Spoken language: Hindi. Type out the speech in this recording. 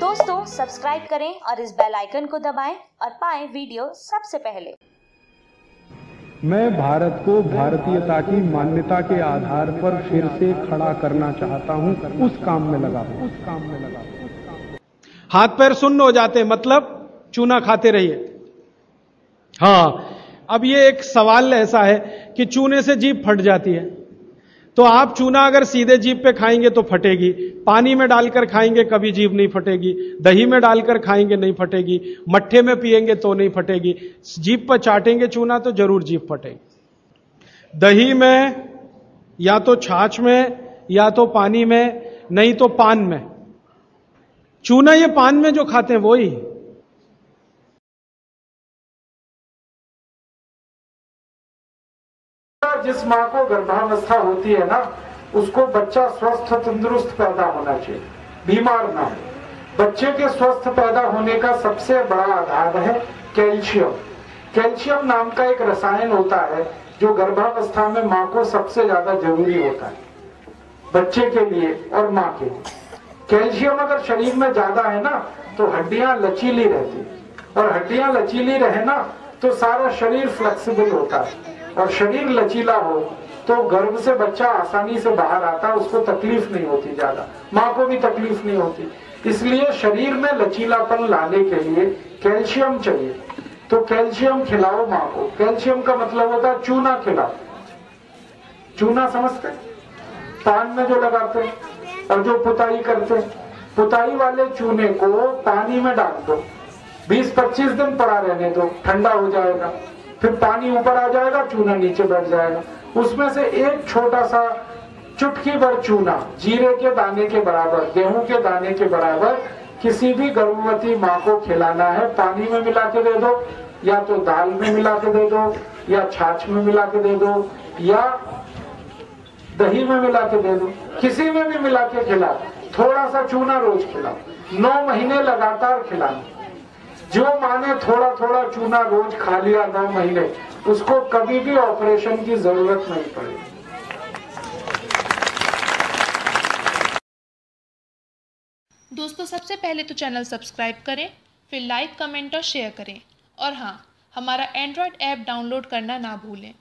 दोस्तों सब्सक्राइब करें और इस बेल आइकन को दबाएं और पाएं वीडियो सबसे पहले। मैं भारत को भारतीयता की मान्यता के आधार पर फिर से खड़ा करना चाहता हूं, उस काम में लगा। हाथ पैर सुन्न हो जाते, मतलब चूना खाते रहिए। हाँ, अब ये एक सवाल ऐसा है कि चूने से जीभ फट जाती है, तो आप चूना अगर सीधे जीभ पे खाएंगे तो फटेगी, पानी में डालकर खाएंगे कभी जीभ नहीं फटेगी, दही में डालकर खाएंगे नहीं फटेगी, मट्ठे में पिएंगे तो नहीं फटेगी। जीभ पर चाटेंगे चूना तो जरूर जीभ फटेगी। दही में या तो छाछ में या तो पानी में, नहीं तो पान में। चूना ये पान में जो खाते हैं वही। जिस माँ को गर्भावस्था होती है ना, उसको बच्चा स्वस्थ तंदुरुस्त पैदा होना चाहिए, बीमार ना हो। बच्चे के स्वस्थ पैदा होने का सबसे बड़ा आधार है कैल्शियम। कैल्शियम नाम का एक रसायन होता है जो गर्भावस्था में माँ को सबसे ज्यादा जरूरी होता है, बच्चे के लिए और माँ के लिए। कैल्शियम अगर शरीर में ज्यादा है ना तो हड्डियां लचीली रहती, और हड्डियां लचीली रहे ना तो सारा शरीर फ्लेक्सिबल होता है, और शरीर लचीला हो तो गर्भ से बच्चा आसानी से बाहर आता है, उसको तकलीफ नहीं होती ज्यादा, माँ को भी तकलीफ नहीं होती। इसलिए शरीर में लचीलापन लाने के लिए कैल्शियम चाहिए। तो कैल्शियम खिलाओ माँ को। कैल्शियम का मतलब होता है चूना खिलाओ। चूना समझते हैं? पान में जो लगाते हैं और जो पुताई करते हैं, पुताई वाले चूने को पानी में डाल दो, 20-25 दिन पड़ा रहने दो, ठंडा हो जाएगा, फिर पानी ऊपर आ जाएगा, चूना नीचे बैठ जाएगा। उसमें से एक छोटा सा चुटकी भर चूना, जीरे के दाने के बराबर, गेहूं के दाने के बराबर, किसी भी गर्भवती माँ को खिलाना है। पानी में मिला के दे दो, या तो दाल में मिला के दे दो, या छाछ में मिला के दे दो, या दही में मिला के दे दो, किसी में भी मिला के खिलाओ। थोड़ा सा चूना रोज खिलाओ, 9 महीने लगातार खिलाना। जो माँ ने थोड़ा थोड़ा चूना रोज खा लिया 9 महीने, उसको कभी भी ऑपरेशन की जरूरत नहीं पड़ेगी। दोस्तों सबसे पहले तो चैनल सब्सक्राइब करें, फिर लाइक, कमेंट और शेयर करें, और हाँ, हमारा एंड्रॉयड ऐप डाउनलोड करना ना भूलें।